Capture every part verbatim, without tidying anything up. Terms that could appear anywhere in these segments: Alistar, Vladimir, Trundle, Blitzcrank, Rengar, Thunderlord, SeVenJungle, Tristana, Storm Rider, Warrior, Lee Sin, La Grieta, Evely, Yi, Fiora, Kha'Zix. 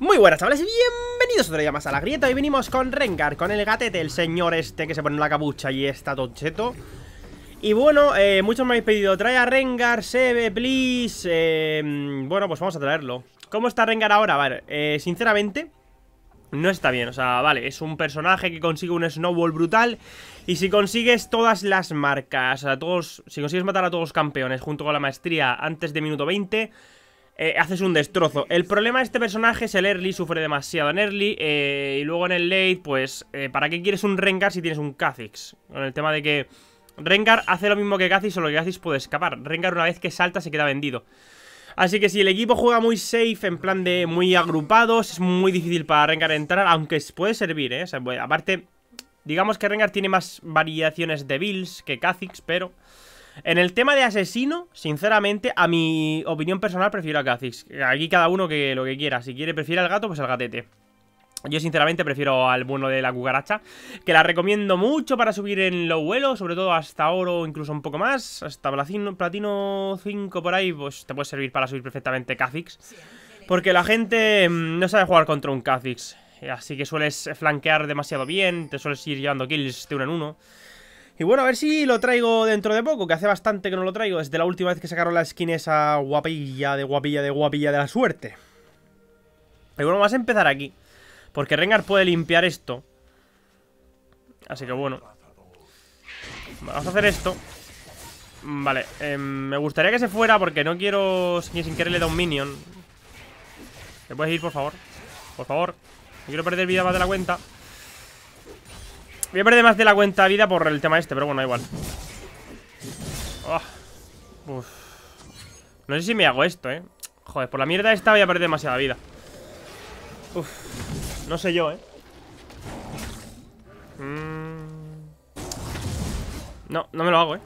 Muy buenas, chavales, y bienvenidos otro día más a La Grieta. Hoy venimos con Rengar, con el gatete, el señor este que se pone la capucha y está toncheto. Y bueno, eh, muchos me habéis pedido, trae a Rengar, Seve, please. eh, Bueno, pues vamos a traerlo. ¿Cómo está Rengar ahora? Vale, eh, sinceramente, no está bien, o sea, vale, es un personaje que consigue un snowball brutal. Y si consigues todas las marcas, a todos, si consigues matar a todos los campeones junto con la maestría antes de minuto veinte... Eh, haces un destrozo. El problema de este personaje es el early, sufre demasiado en early, eh, y luego en el late, pues, eh, ¿para qué quieres un Rengar si tienes un Kha'Zix? Con el tema de que Rengar hace lo mismo que Kha'Zix, solo que Kha'Zix puede escapar. Rengar una vez que salta se queda vendido. Así que si el equipo juega muy safe, en plan de muy agrupados, es muy difícil para Rengar entrar, aunque puede servir, eh, o sea, pues, aparte, digamos que Rengar tiene más variaciones de builds que Kha'Zix, pero... en el tema de asesino, sinceramente, a mi opinión personal prefiero a Kha'Zix. Aquí cada uno que lo que quiera. Si quiere, prefiere al gato, pues al gatete. Yo sinceramente prefiero al bueno de la cucaracha, que la recomiendo mucho para subir en los vuelos, sobre todo hasta oro, incluso un poco más, hasta platino, platino cinco por ahí, pues te puede servir para subir perfectamente Kha'Zix, porque la gente no sabe jugar contra un Kha'Zix, así que sueles flanquear demasiado bien, te sueles ir llevando kills de uno en uno. Y bueno, a ver si lo traigo dentro de poco, que hace bastante que no lo traigo, desde la última vez que sacaron la skin esa guapilla, de guapilla, de guapilla de la suerte. Y bueno, vamos a empezar aquí, porque Rengar puede limpiar esto. Así que bueno, vamos a hacer esto. Vale, eh, me gustaría que se fuera porque no quiero, sin querer le da un minion. ¿Te puedes ir, por favor? Por favor, no quiero perder vida más de la cuenta. Voy a perder más de la cuenta de vida por el tema este, pero bueno, da igual. Oh. Uf. No sé si me hago esto, eh. Joder, por la mierda esta voy a perder demasiada vida. Uf. No sé yo, eh. Mm. No, no me lo hago, eh.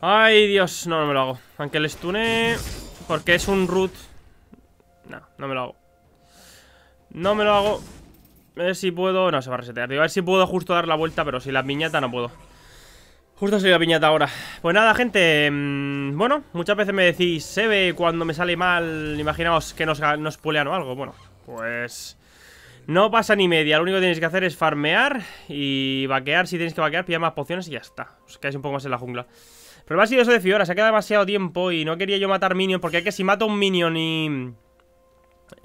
Ay, Dios, no, no me lo hago. Aunque le stune, porque es un root. No, no me lo hago. No me lo hago. A ver si puedo... no, se va a resetear. Digo, a ver si puedo justo dar la vuelta, pero si la piñata no puedo. Justo soy la piñata ahora. Pues nada, gente. Mmm, bueno, muchas veces me decís, Seve, cuando me sale mal, imaginaos que nos, nos pulean o algo. Bueno, pues... no pasa ni media. Lo único que tenéis que hacer es farmear y vaquear. Si tenéis que vaquear, pillar más pociones y ya está. Os quedáis un poco más en la jungla. El problema ha sido eso de Fiora. Se ha quedado demasiado tiempo y no quería yo matar minions, porque es que si mato un minion y...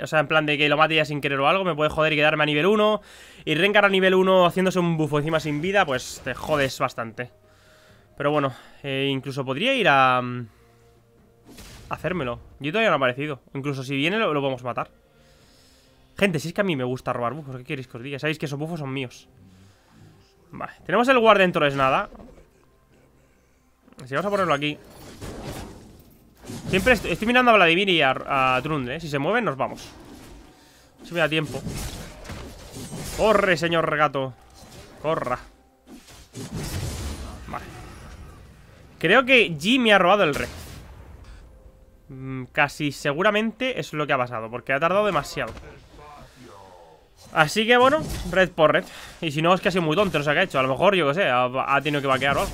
o sea, en plan de que lo mate ya sin querer o algo, me puede joder y quedarme a nivel uno. Y Rengar a nivel uno haciéndose un bufo encima sin vida, pues te jodes bastante. Pero bueno, eh, incluso podría ir a... a hacérmelo. Yo todavía no ha aparecido. Incluso si viene lo, lo podemos matar. Gente, si es que a mí me gusta robar bufos, ¿qué queréis que os diga? Sabéis que esos bufos son míos. Vale, tenemos el guard dentro, es nada. Así que vamos a ponerlo aquí. Siempre estoy, estoy mirando a Vladimir y a, a Trundle, ¿eh? Si se mueven nos vamos. Si me da tiempo. ¡Corre, señor gato! ¡Corra! Vale. Creo que Yi me ha robado el rey. mm, Casi seguramente es lo que ha pasado, porque ha tardado demasiado. Así que bueno, red por red. Y si no, es que ha sido muy tonto, no sé qué ha hecho. A lo mejor, yo qué sé, ha, ha tenido que vaquear o algo,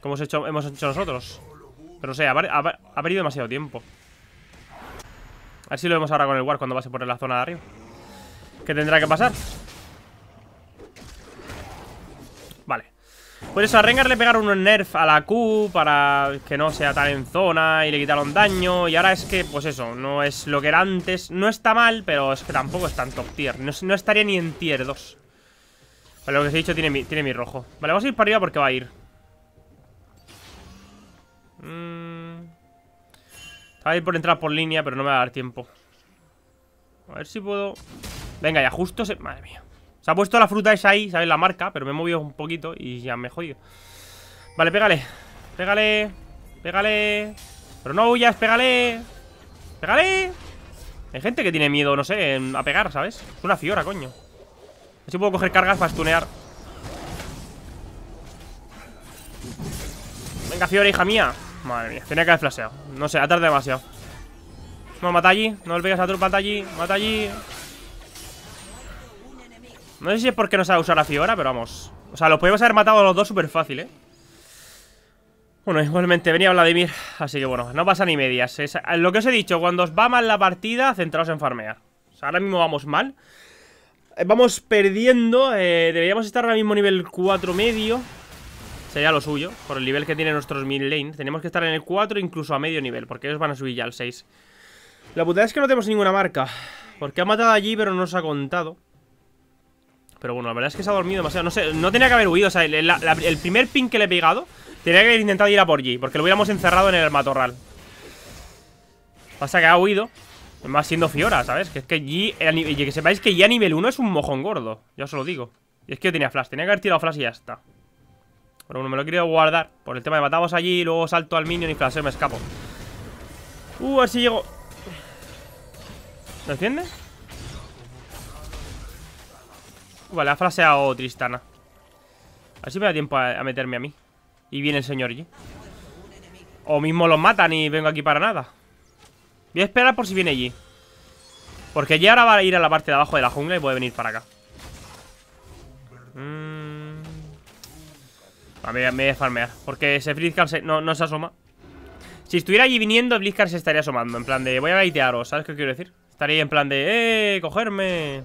como hemos hecho, hemos hecho nosotros. Pero o sea, ha perdido demasiado tiempo. A ver si lo vemos ahora con el War cuando pase por la zona de arriba. ¿Qué tendrá que pasar? Vale. Pues eso, a Rengar le pegaron un nerf a la Q para que no sea tan en zona y le quitaron daño. Y ahora es que, pues eso, no es lo que era antes. No está mal, pero es que tampoco es tan top tier. No, no estaría ni en tier dos. Vale, lo que os he dicho tiene mi, tiene mi rojo. Vale, vamos a ir para arriba porque va a ir. A ir por entrar por línea, pero no me va a dar tiempo. A ver si puedo... venga, ya justo se... madre mía. Se ha puesto la fruta esa ahí, ¿sabes? La marca, pero me he movido un poquito y ya me he jodido. Vale, pégale. Pégale. Pégale. Pero no huyas, pégale. Pégale. Hay gente que tiene miedo, no sé, a pegar, ¿sabes? Es una Fiora, coño. A ver si puedo coger cargas para stunear. Venga, Fiora, hija mía. Madre mía, tenía que haber flasheado. No sé, ha tardado demasiado. No, mata allí. No le pegas a otro, mata allí. Mata allí. No sé si es porque no sabe usar a Fiora, pero vamos. O sea, los podemos haber matado a los dos súper fácil, ¿eh? Bueno, igualmente venía Vladimir. Así que bueno, no pasa ni medias. Es lo que os he dicho, cuando os va mal la partida, centraos en farmear. sea, ahora mismo vamos mal. Vamos perdiendo, eh, deberíamos estar ahora mismo nivel cuatro medio. Sería lo suyo, por el nivel que tienen nuestros mid lane. Tenemos que estar en el cuatro, incluso a medio nivel, porque ellos van a subir ya al seis. La putada es que no tenemos ninguna marca, porque ha matado allí, pero no nos ha contado. Pero bueno, la verdad es que se ha dormido demasiado. No sé, no tenía que haber huido, o sea, el, la, el primer ping que le he pegado tenía que haber intentado ir a por Yi, porque lo hubiéramos encerrado en el matorral. Pasa que ha huido. Más siendo Fiora, ¿sabes? Que es que Yi, que sepáis que Yi a nivel uno es un mojón gordo. Ya os lo digo. Y es que yo tenía flash, tenía que haber tirado flash y ya está. Pero bueno, me lo he querido guardar por el tema de matamos allí, luego salto al minion y flasheo, me escapo. Uh, a ver si llego. ¿Lo entiendes? Uh, vale, ha flasheado Tristana. A ver si me da tiempo a, a meterme a mí. Y viene el señor Yi. O mismo los matan y vengo aquí para nada. Voy a esperar por si viene Yi, porque Yi ahora va a ir a la parte de abajo de la jungla y puede venir para acá. mm. A ver, me voy a farmear, porque ese Blitzcrank se, no, no se asoma. Si estuviera Yi viniendo, el Blitzcrank se estaría asomando, en plan de voy a baitearos, ¿sabes qué quiero decir? Estaría en plan de, eh, cogerme,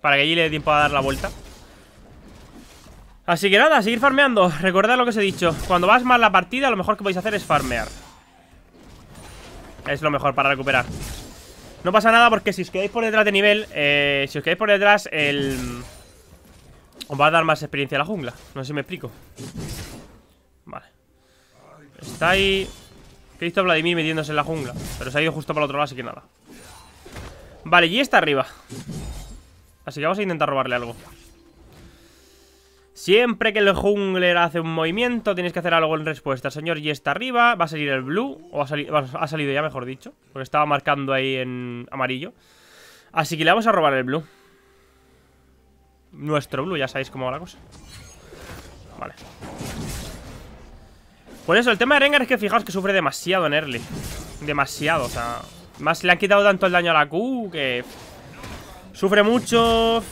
para que Yi le dé tiempo a dar la vuelta. Así que nada, seguir farmeando. Recordad lo que os he dicho, cuando vas mal la partida, lo mejor que podéis hacer es farmear. Es lo mejor para recuperar. No pasa nada porque si os quedáis por detrás de nivel, eh, si os quedáis por detrás, el... os va a dar más experiencia a la jungla. No sé si me explico. Vale. Está ahí. He visto a Vladimir metiéndose en la jungla, pero se ha ido justo para el otro lado, así que nada. Vale, Yi está arriba, así que vamos a intentar robarle algo. Siempre que el jungler hace un movimiento, tienes que hacer algo en respuesta. Señor Yi está arriba, va a salir el blue. O ha, sali ha salido ya, mejor dicho, porque estaba marcando ahí en amarillo. Así que le vamos a robar el blue. Nuestro blue, ya sabéis cómo va la cosa. Vale. Por eso, el tema de Rengar es que fijaos que sufre demasiado en early. Demasiado, o sea, más le han quitado tanto el daño a la Q que sufre mucho.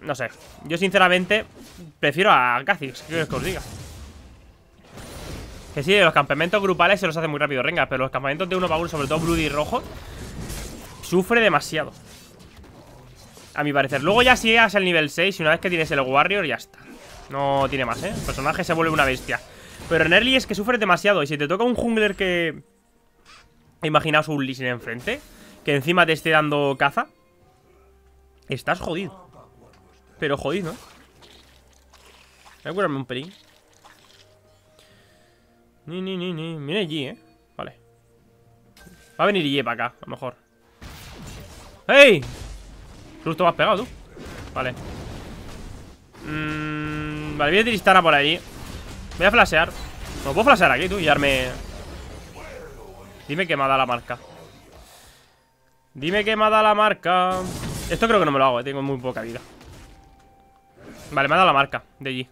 No sé, yo sinceramente prefiero a Kha'Zix, que os diga. Que sí, los campamentos grupales se los hace muy rápido Rengar, pero los campamentos de uno para uno, sobre todo Bloody y Rojo, sufre demasiado, a mi parecer. Luego ya si llegas al nivel seis y una vez que tienes el Warrior, ya está. No tiene más, ¿eh? El personaje se vuelve una bestia. Pero en early es que sufre demasiado. Y si te toca un jungler que... imaginaos un Lee Sin enfrente, que encima te esté dando caza, estás jodido. Pero jodido, ¿no? Voy a curarme un pelín. Ni, ni, ni, ni. Mira allí, ¿eh? Vale. Va a venir Yi para acá, a lo mejor. ¡Ey! Justo me has pegado, tú. Vale. Mm, vale, voy a Tristana por allí. Voy a flashear. No puedo flashear aquí, tú, y darme... Dime que me ha dado la marca. Dime que me ha dado la marca. Esto creo que no me lo hago, eh. Tengo muy poca vida. Vale, me ha dado la marca de Yi.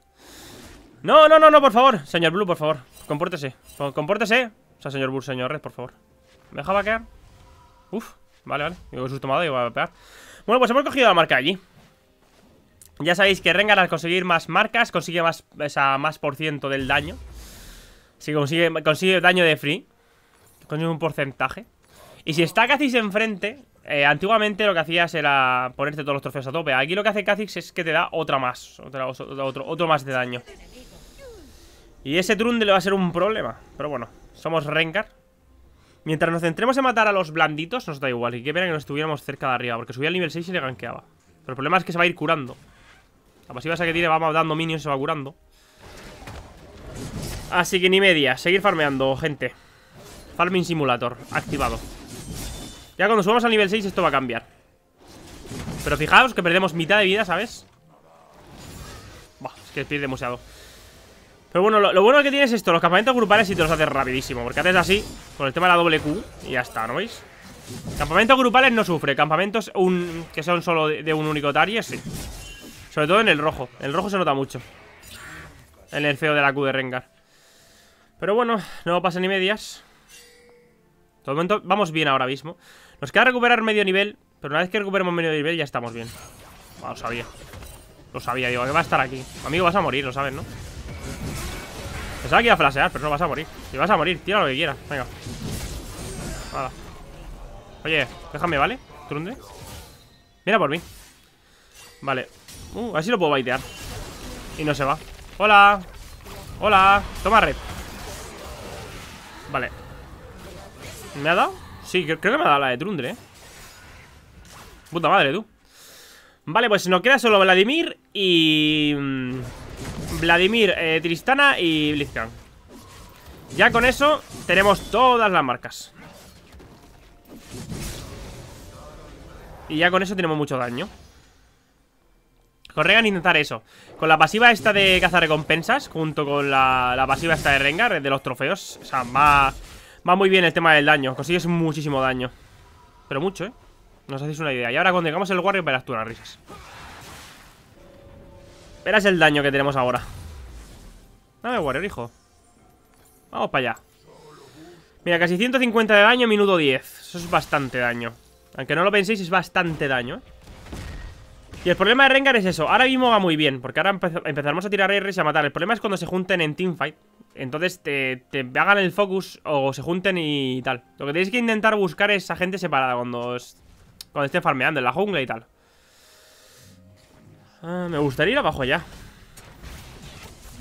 No, no, no, no, por favor. Señor Blue, por favor. Compórtese. Compórtese. O sea, señor Blue, señor Red, por favor. ¿Me deja vaquear? Uf, vale, vale. Digo, susto me ha dado y voy a pegar. Bueno, pues hemos cogido la marca de Yi. Ya sabéis que Rengar al conseguir más marcas consigue más, esa, más por ciento del daño. Si consigue, consigue daño de free, consigue un porcentaje. Y si está Kha'Zix enfrente... Eh, antiguamente lo que hacías era ponerte todos los trofeos a tope. Aquí lo que hace Kha'Zix es que te da otra más, otra, otro, otro, otro más de daño. Y ese Trundle va a ser un problema. Pero bueno, somos Rengar. Mientras nos centremos en matar a los blanditos, nos da igual. Y qué pena que no estuviéramos cerca de arriba, porque subía al nivel seis y le gankeaba. Pero el problema es que se va a ir curando. La pasiva esa que tiene va dando minions y se va curando. Así que ni media, seguir farmeando, gente. Farming Simulator activado. Ya cuando subamos al nivel seis esto va a cambiar. Pero fijaos que perdemos mitad de vida, ¿sabes? Bah, es que pierde demasiado. Pero bueno, lo, lo bueno que tiene es esto. Los campamentos grupales si te los haces rapidísimo, porque haces así, con el tema de la doble Q, y ya está, ¿no veis? Campamentos grupales no sufre. Campamentos un, que son solo de, de un único target, sí. Sobre todo en el rojo. En el rojo se nota mucho, en el feo de la Q de Rengar. Pero bueno, no pasa ni medias. De momento vamos bien ahora mismo. Nos queda recuperar medio nivel, pero una vez que recuperemos medio nivel ya estamos bien. Bueno, lo sabía. Lo sabía, digo, que va a estar aquí. Amigo, vas a morir, lo sabes, ¿no? Pensaba que iba a flashear, pero no, vas a morir. Si vas a morir, tira lo que quieras, venga. Nada. Oye, déjame, ¿vale? Trundle. Viene a por mí. Vale. Uh, así lo puedo baitear. Y no se va. ¡Hola! ¡Hola! Toma red. Vale. ¿Me ha dado? Sí, creo que me ha dado la de Trundle, ¿eh? Puta madre, tú. Vale, pues nos queda solo Vladimir y... Vladimir, eh, Tristana y Blitzcrank. Ya con eso tenemos todas las marcas. Y ya con eso tenemos mucho daño. Con Rengar intentar eso. Con la pasiva esta de cazarrecompensas, junto con la, la pasiva esta de Rengar, de los trofeos. O sea, va, va muy bien el tema del daño. Consigues muchísimo daño. Pero mucho, ¿eh? No os hacéis una idea. Y ahora cuando llegamos el Warrior verás tú las risas. Verás el daño que tenemos ahora. Dame Warrior, hijo. Vamos para allá. Mira, casi ciento cincuenta de daño, minuto diez. Eso es bastante daño. Aunque no lo penséis, es bastante daño, ¿eh? Y el problema de Rengar es eso. Ahora mismo va muy bien, porque ahora empezaremos a tirar R Rs y a matar. El problema es cuando se junten en teamfight. Entonces te, te hagan el focus o se junten y tal. Lo que tenéis que intentar buscar es a gente separada cuando, os, cuando esté farmeando en la jungla y tal. Ah, me gustaría ir abajo allá.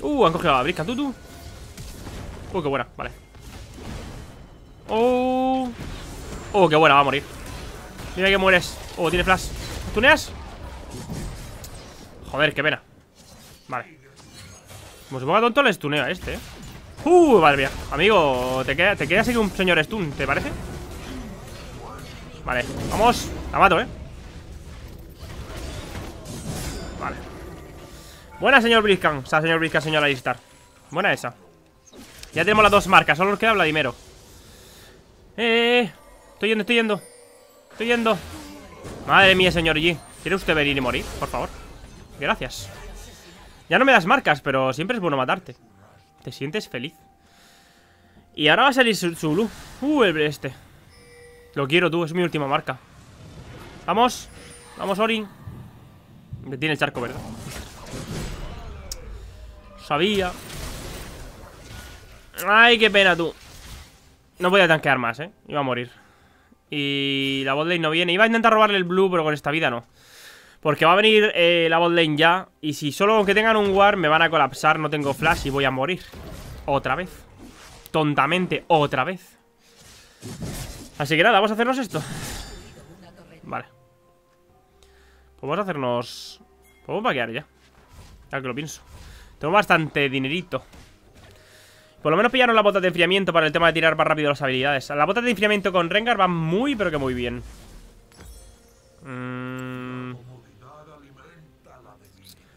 Uh, han cogido la brisca, tú, tú. Uh, qué buena, vale. Oh, oh, qué buena, va a morir. Mira que mueres. Oh, tiene flash. ¿Tuneas? Joder, qué pena. Vale. Como se ponga tonto, le stuneo a este, ¿eh? Uh, vale, mira. Amigo, te queda, te queda así un señor stun, ¿te parece? Vale, vamos. La mato, ¿eh? Vale. Buena, señor Blitzcrank. O sea, señor Blitzcrank, señor Alistar. Buena esa. Ya tenemos las dos marcas. Solo nos queda Vladimir. Eh, estoy yendo, estoy yendo. Estoy yendo. Madre mía, señor Yi. ¿Quiere usted venir y morir, por favor? Gracias. Ya no me das marcas, pero siempre es bueno matarte. Te sientes feliz. Y ahora va a salir su, su blue. Uh, el este. Lo quiero, tú. Es mi última marca. Vamos. Vamos, Orin. Me tiene el charco, ¿verdad? Sabía. Ay, qué pena, tú. No podía tanquear más, ¿eh? Iba a morir. Y la botlane no viene. Iba a intentar robarle el blue, pero con esta vida no. Porque va a venir eh, la botlane ya. Y si solo aunque tengan un ward me van a colapsar. No tengo flash y voy a morir. Otra vez. Tontamente, otra vez. Así que nada, vamos a hacernos esto. Vale. Pues vamos a hacernos... Podemos vaquear ya. Ya que lo pienso. Tengo bastante dinerito. Por lo menos pillaron las botas de enfriamiento para el tema de tirar más rápido las habilidades. Las botas de enfriamiento con Rengar van muy, pero que muy bien. Mm.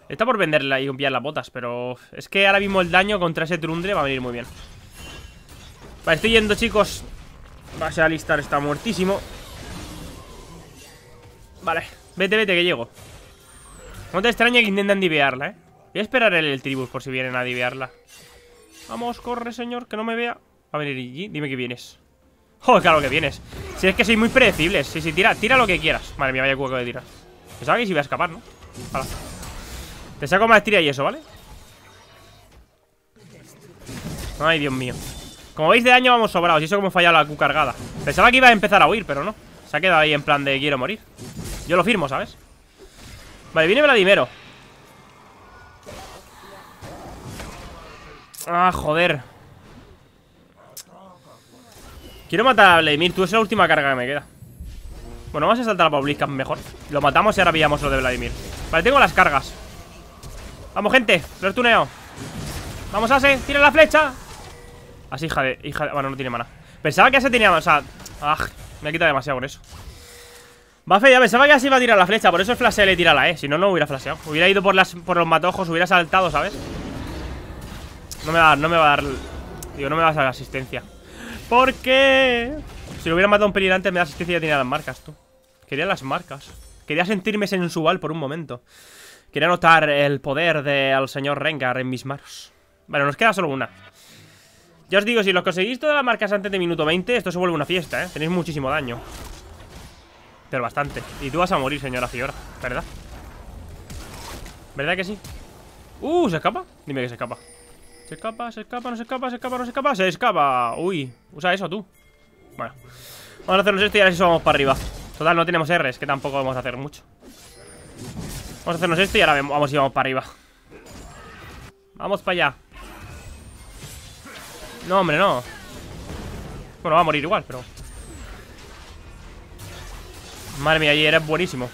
Está por venderla y pillar las botas, pero... Es que ahora mismo el daño contra ese Trundle va a venir muy bien. Vale, estoy yendo, chicos. Va a ser Alistar, está muertísimo. Vale, vete, vete, que llego. No te extraña que intenten divearla, ¿eh? Voy a esperar el, el tribus por si vienen a divearla. Vamos, corre, señor, que no me vea. Va a venir Yi, dime que vienes. Joder, claro que vienes. Si es que soy muy predecible. Si, si, tira, tira lo que quieras. Madre mía, vaya cueco de tirar. Pensaba que si iba a escapar, ¿no? Hala. Te saco maestría y eso, ¿vale? Ay, Dios mío. Como veis de daño vamos sobrados. Y eso como falla la Q cargada. Pensaba que iba a empezar a huir, pero no. Se ha quedado ahí en plan de quiero morir. Yo lo firmo, ¿sabes? Vale, viene Vladimir. Ah, joder. Quiero matar a Vladimir. Tú, es la última carga que me queda. Bueno, vamos a saltar a Publicam mejor. Lo matamos y ahora pillamos lo de Vladimir. Vale, tengo las cargas. Vamos, gente. Lo he tuneado. Vamos, Ase. Tira la flecha. Así, hija de... Hija de... Bueno, no tiene mana. Pensaba que Ase tenía... O sea... Ah, me ha quitado demasiado con eso. Va fea. Pensaba que Ase iba a tirar la flecha. Por eso el flash le tira la E. Si no, no hubiera flasheado. Hubiera ido por, las... por los matojos. Hubiera saltado, ¿sabes? No me va a dar, no me va a dar. Digo, no me vas a dar asistencia. ¿Por qué? Si lo hubiera matado un pelín antes, me da asistencia y ya tenía las marcas, tú. Quería las marcas. Quería sentirme sensual por un momento. Quería notar el poder del señor Rengar en mis manos. Bueno, nos queda solo una. Ya os digo, si los conseguís todas las marcas antes de minuto veinte, esto se vuelve una fiesta, ¿eh? Tenéis muchísimo daño. Pero bastante. Y tú vas a morir, señora Fiora, ¿verdad? ¿Verdad que sí? Uh, ¿se escapa? Dime que se escapa. Se escapa, se escapa, no se escapa, se escapa, no se escapa, se escapa. Uy, usa eso tú. Bueno, vamos a hacernos esto y ahora sí vamos para arriba. Total, no tenemos R's, que tampoco vamos a hacer mucho. Vamos a hacernos esto y ahora vamos y vamos para arriba. Vamos para allá. No, hombre, no. Bueno, va a morir igual, pero... Madre mía, Yi eres buenísimo.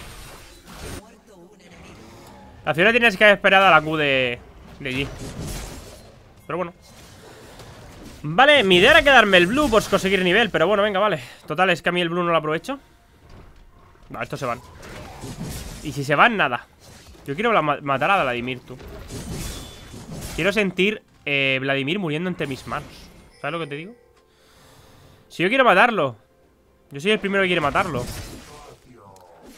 La Fiora tienes que haber esperado a la Q de... de Yi. Pero bueno. Vale, mi idea era quedarme el blue por conseguir nivel, pero bueno, venga, vale. Total, es que a mí el blue no lo aprovecho. No, estos se van. Y si se van, nada. Yo quiero matar a Vladimir, tú. Quiero sentir eh, Vladimir muriendo entre mis manos. ¿Sabes lo que te digo? Si yo quiero matarlo. Yo soy el primero que quiere matarlo.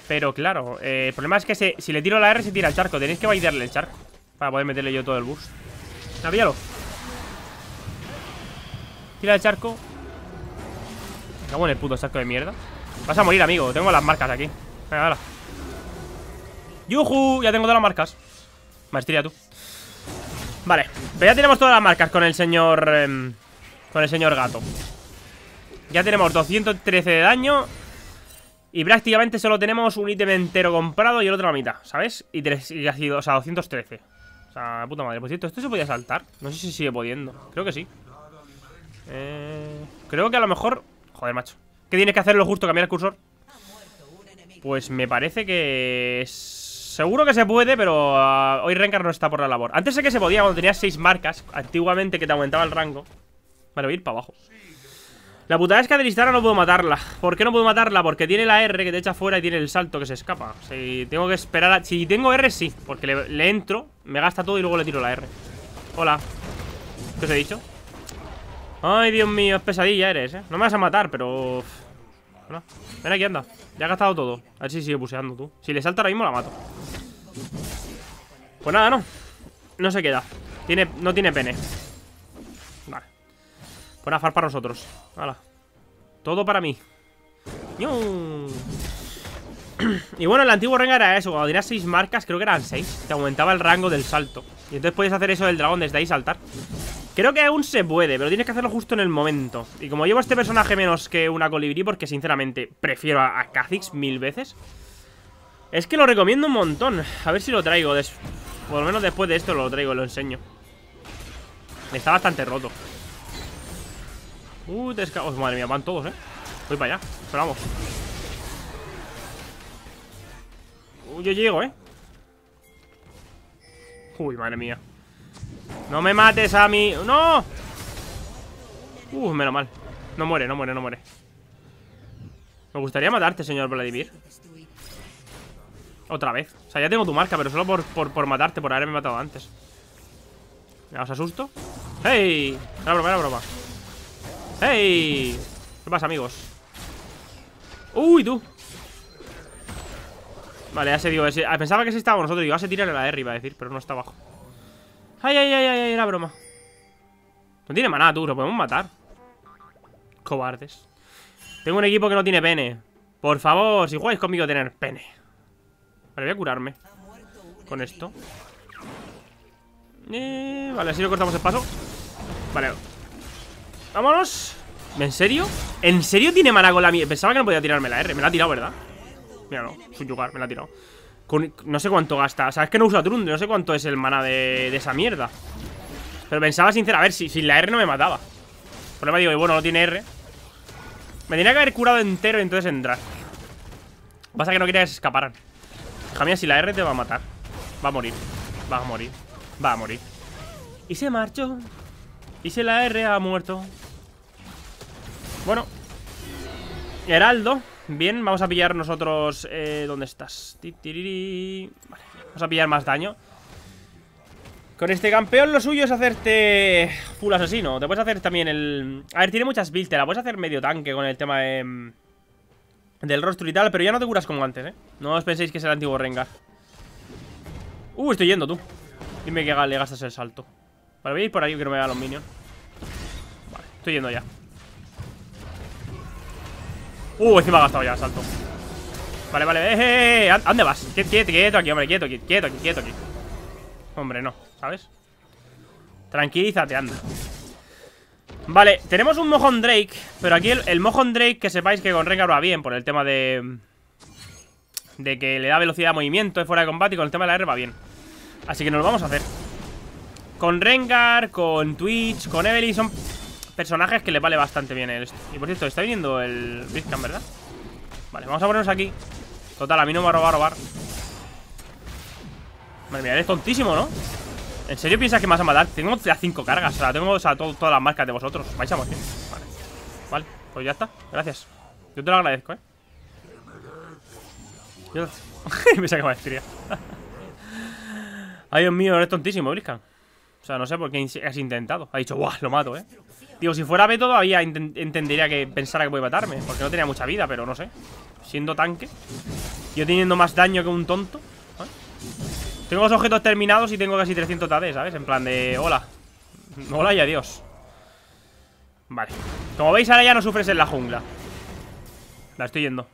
Pero claro, eh, el problema es que se, si le tiro la R se tira el charco. Tenéis que bailarle el charco para poder meterle yo todo el burst. Ah, píllalo. Tira el charco. Me cago en el puto charco de mierda. Vas a morir, amigo. Tengo las marcas aquí. Venga, ahora. ¡Yujú! Ya tengo todas las marcas. Maestría tú. Vale, pero ya tenemos todas las marcas con el señor... Eh, con el señor gato. Ya tenemos doscientos trece de daño. Y prácticamente solo tenemos un ítem entero comprado y el otro a la mitad, ¿sabes? Y, tres, y así, o sea, doscientos trece. O sea, puta madre. Por cierto, ¿esto se podía saltar? No sé si sigue pudiendo. Creo que sí. Eh, creo que a lo mejor... Joder, macho. ¿Qué tienes que hacerlo justo? ¿Cambiar el cursor? Pues me parece que... Seguro que se puede, pero uh, hoy Rengar no está por la labor. Antes sé que se podía cuando tenías seis marcas, antiguamente, que te aumentaba el rango. Vale, voy a ir para abajo. La putada es que a Tristana no puedo matarla. ¿Por qué no puedo matarla? Porque tiene la R que te echa fuera y tiene el salto que se escapa. Si tengo que esperar a... Si tengo R, sí. Porque le, le entro, me gasta todo y luego le tiro la R. Hola. ¿Qué os he dicho? Ay, Dios mío, es pesadilla eres, ¿eh? No me vas a matar, pero... Hola. Ven aquí, anda. Ya ha gastado todo. A ver si sigue buceando, tú. Si le salta ahora mismo, la mato. Pues nada, no. No se queda. Tiene, no tiene pene. Vale. Pues nada, farpa para nosotros. Hala. Todo para mí. ¡Niu! Y bueno, el antiguo Rengar era eso. Cuando tenías seis marcas, creo que eran seis. Te aumentaba el rango del salto. Y entonces podías hacer eso del dragón desde ahí saltar. Creo que aún se puede, pero tienes que hacerlo justo en el momento. Y como llevo a este personaje menos que una colibrí, porque sinceramente prefiero a, a Kha'Zix mil veces, es que lo recomiendo un montón. A ver si lo traigo. Des... Por lo menos después de esto lo traigo, lo enseño. Está bastante roto. Uh, desca... Oh, madre mía, van todos, eh. Voy para allá, pero vamos. Uy, uh, yo llego, eh. Uy, madre mía. No me mates a mí. ¡No! Uh, menos mal. No muere, no muere, no muere. Me gustaría matarte, señor Vladimir. Otra vez. O sea, ya tengo tu marca, pero solo por, por, por matarte, por haberme matado antes. ¿Ya os asusto? ¡Hey! Era broma, era broma. ¡Hey! ¿Qué pasa, amigos? ¡Uy, tú! Vale, ya se dio ese. Pensaba que ese estaba con nosotros. Digo, ya se tira la R, iba a decir, pero no está abajo. Ay, ay, ay, ay, era broma. No tiene maná, tú, lo podemos matar. Cobardes. Tengo un equipo que no tiene pene. Por favor, si jugáis conmigo, tener pene. Vale, voy a curarme con esto. eh, Vale, así lo cortamos el paso. Vale. Vámonos. ¿En serio? ¿En serio tiene maná con la mía? Pensaba que no podía tirarme la R, me la ha tirado, ¿verdad? Mira, no, subyugar, me la ha tirado. Con, no sé cuánto gasta, o sea, es que no usa Trundle. No sé cuánto es el mana de, de esa mierda. Pero pensaba sincera, a ver, si, si la R no me mataba. Por lo que digo, y bueno, no tiene R. Me tenía que haber curado entero y entonces entrar. Pasa que no quería que se escaparan. Hija mía, si la R te va a matar. Va a morir, va a morir. Va a morir. Y se marchó. Y si la R ha muerto. Bueno, Heraldo. Bien, vamos a pillar nosotros... Eh, ¿Dónde estás? Vale, vamos a pillar más daño. Con este campeón lo suyo es hacerte full asesino. Te puedes hacer también el... A ver, tiene muchas builds. Te la puedes hacer medio tanque con el tema de... del rostro y tal. Pero ya no te curas como antes, ¿eh? No os penséis que es el antiguo Rengar. Uh, estoy yendo, tú. Dime que le gastas el salto. Vale, voy a ir por ahí que no me vean los minions. Vale, estoy yendo ya. Uh, encima ha gastado ya, salto. Vale, vale, eh, eh, eh. ¿A dónde vas? Quieto, quieto, quieto aquí, hombre, quieto, quieto, quieto, quieto aquí. Hombre, no, ¿sabes? Tranquilízate, anda. Vale, tenemos un Mojón Drake. Pero aquí el, el Mojón Drake, que sepáis que con Rengar va bien por el tema de, de que le da velocidad de movimiento, es fuera de combate, y con el tema de la R va bien. Así que nos lo vamos a hacer. Con Rengar, con Twitch, con Evely, son personajes que le vale bastante bien el esto. Y por cierto, está viniendo el Blitzcrank, ¿verdad? Vale, vamos a ponernos aquí. Total, a mí no me va a robar, robar. Madre mía, eres tontísimo, ¿no? ¿En serio piensas que me vas a matar? Tengo ya cinco cargas, o sea, tengo o sea, todo, todas las marcas de vosotros. Vais a morir. Vale. Vale, pues ya está. Gracias. Yo te lo agradezco, ¿eh? Yo... me saca maestría. Ay, Dios mío, eres tontísimo, Blitzcrank. O sea, no sé por qué has intentado. Ha dicho, ¡buah! Lo mato, ¿eh? Digo, si fuera B todavía entendería que pensara que puede matarme, porque no tenía mucha vida, pero no sé. Siendo tanque, yo teniendo más daño que un tonto, ¿eh? Tengo los objetos terminados y tengo casi trescientos A D, ¿sabes? En plan de... hola. Hola y adiós. Vale. Como veis, ahora ya no sufres en la jungla. La estoy yendo.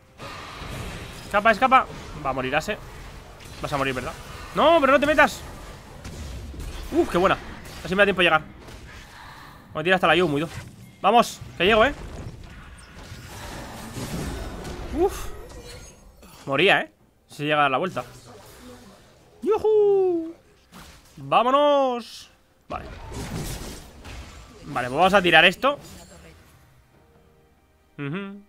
Escapa, escapa. Va a morir Ase. Vas a morir, ¿verdad? ¡No, pero no te metas! ¡Uf, qué buena! Así me da tiempo a llegar. Me tira hasta la Yu, muy dos. ¡Vamos! Que llego, ¿eh? ¡Uf! Moría, ¿eh? Se llega a dar la vuelta. ¡Yuhu! ¡Vámonos! Vale. Vale, pues vamos a tirar esto. Uh-huh.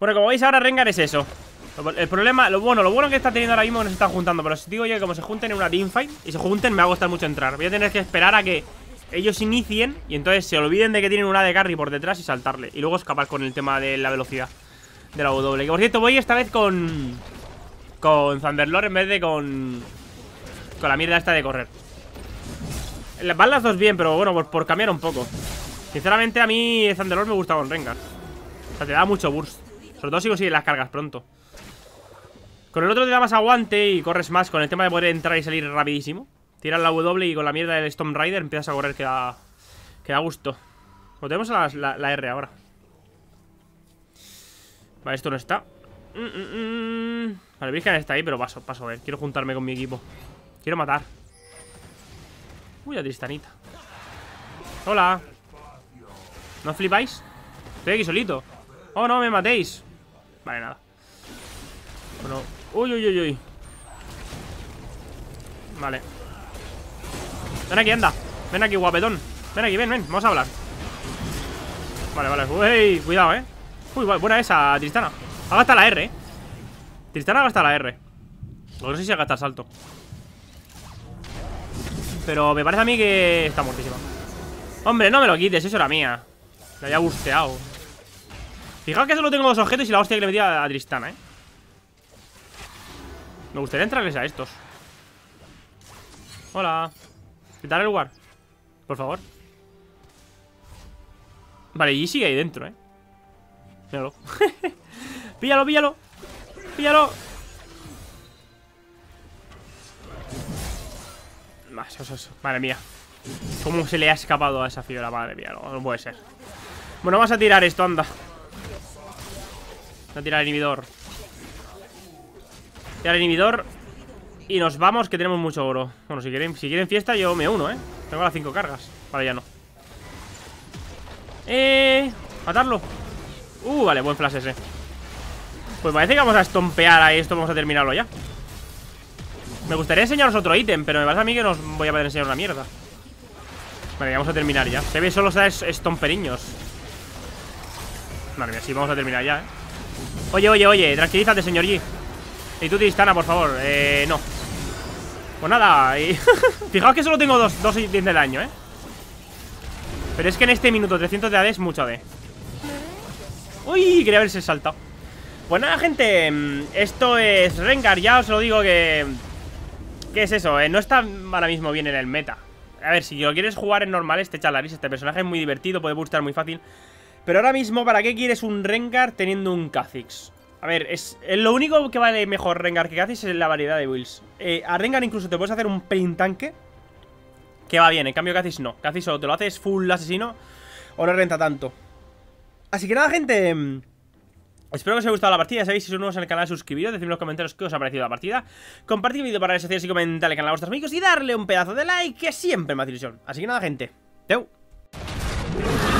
Bueno, como veis ahora Rengar es eso. El problema, lo bueno, lo bueno que está teniendo ahora mismo es que nos están juntando. Pero os digo yo que como se junten en una teamfight y se junten, me va a costar mucho entrar. Voy a tener que esperar a que ellos inicien y entonces se olviden de que tienen una de carry por detrás y saltarle. Y luego escapar con el tema de la velocidad de la W. Que por cierto, voy esta vez con... con Thunderlord en vez de con... con la mierda esta de correr. Van las dos bien, pero bueno, por, por cambiar un poco. Sinceramente a mí Thunderlord me gusta con Rengar. O sea, te da mucho burst. Sobre todo si consigues las cargas pronto. Con el otro te da más aguante y corres más con el tema de poder entrar y salir rapidísimo. Tiras la W y con la mierda del Storm Rider empiezas a correr, que da, que da gusto. O tenemos la, la, la R ahora. Vale, esto no está. mm, mm, mm. Vale, Blitzcrank está ahí, pero paso, paso a ver. Quiero juntarme con mi equipo. Quiero matar. Uy, la Tristanita. Hola. ¿No os flipáis? Estoy aquí solito. Oh, no, me matéis. Vale, nada. Bueno, uy, uy, uy, uy. Vale. Ven aquí, anda. Ven aquí, guapetón. Ven aquí, ven, ven. Vamos a hablar. Vale, vale. Uy, cuidado, eh. Uy, buena esa, Tristana. Ha gastado la R, eh. Tristana ha gastado la R. No sé si ha gastado el salto. Pero me parece a mí que está muertísima. Hombre, no me lo quites. Eso era mía. La había busteado. Fijaos que solo tengo dos objetos y la hostia que le metí a Tristana, eh. Me gustaría entrarles a estos. Hola. Quitar el lugar, por favor. Vale, Yi sigue ahí dentro, eh. Míralo. Píllalo, píllalo. Píllalo. Madre mía. ¿Cómo se le ha escapado a esa Fiora? Madre mía, no, no puede ser. Bueno, vamos a tirar esto, anda. Vamos a tirar el inhibidor. Tirar el inhibidor. Y nos vamos, que tenemos mucho oro. Bueno, si quieren, si quieren fiesta, yo me uno, ¿eh? Tengo las cinco cargas. Vale, ya no. Eh... Matarlo. Uh, vale, buen flash ese. Pues parece que vamos a estompear a esto. Vamos a terminarlo ya. Me gustaría enseñaros otro ítem, pero me parece a mí que no os voy a poder enseñar una mierda. Vale, vamos a terminar ya. Se ve solo estomperiños. Madre mía, sí, vamos a terminar ya, ¿eh? Oye, oye, oye, tranquilízate, señor Yi. Y tú, Tristana, por favor. Eh, no. Pues nada, y fijaos que solo tengo dos, dos de daño, ¿eh? Pero es que en este minuto trescientos de A D es mucho A D. Uy, quería haberse saltado. Pues nada, gente, esto es Rengar, ya os lo digo que... ¿Qué es eso? Eh? No está ahora mismo bien en el meta. A ver, si lo quieres jugar en normal, este chalaris, este personaje es muy divertido, puede boostar muy fácil. Pero ahora mismo, ¿para qué quieres un Rengar teniendo un Kha'Zix? A ver, es, es lo único que vale mejor Rengar que Kha'Zix es la variedad de builds. eh, A Rengar incluso te puedes hacer un pain tanque, que va bien, en cambio Kha'Zix no. Kha'Zix o te lo haces full asesino o no renta tanto. Así que nada, gente, espero que os haya gustado la partida. Ya sabéis, si sois nuevos en el canal, suscribiros, decidme en los comentarios qué os ha parecido la partida. Compartid el vídeo para redes sociales y comentad el canal a vuestros amigos y darle un pedazo de like, que siempre me hace ilusión. Así que nada, gente, chao.